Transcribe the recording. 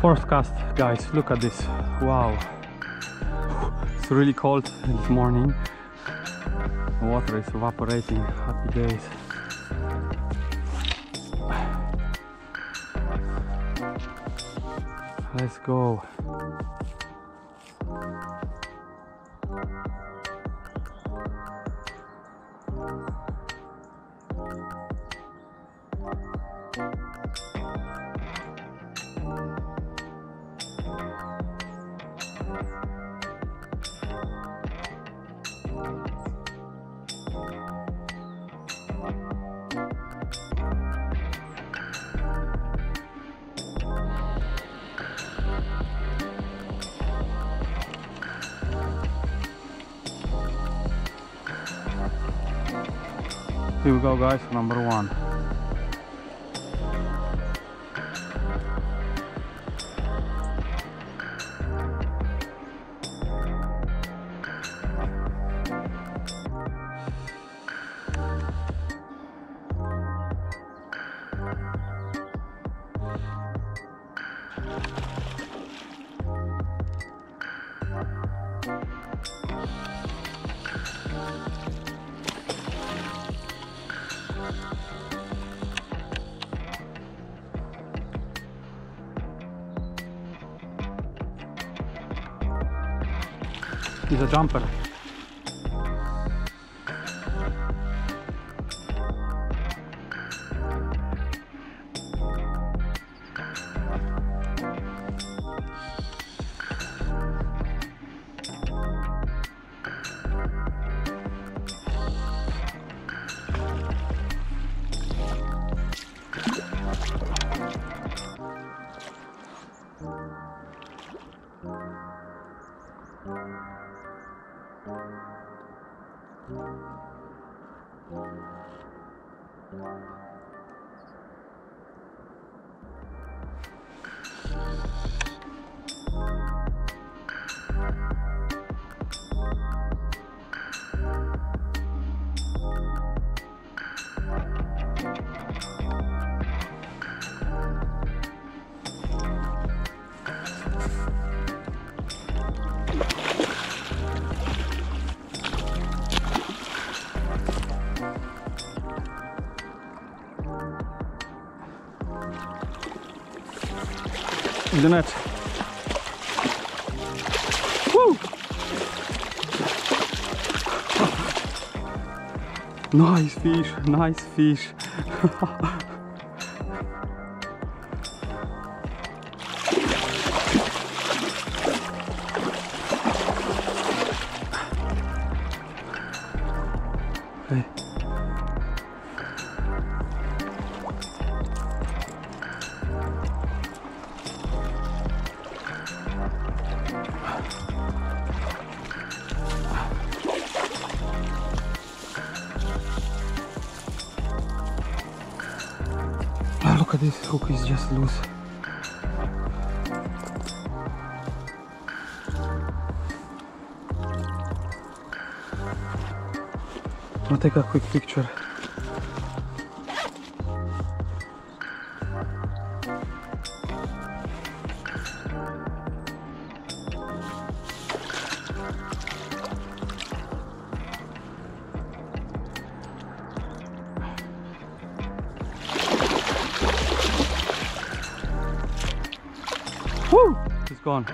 Forecast, guys, look at this. Wow, it's really cold this morning. The water is evaporating. Happy days. Let's go. Here we go, guys, number one. He's a jumper. The net. Woo! Nice fish, nice fish. Hey. Look at this hook, is just loose. I'll take a quick picture. Woo! He's gone.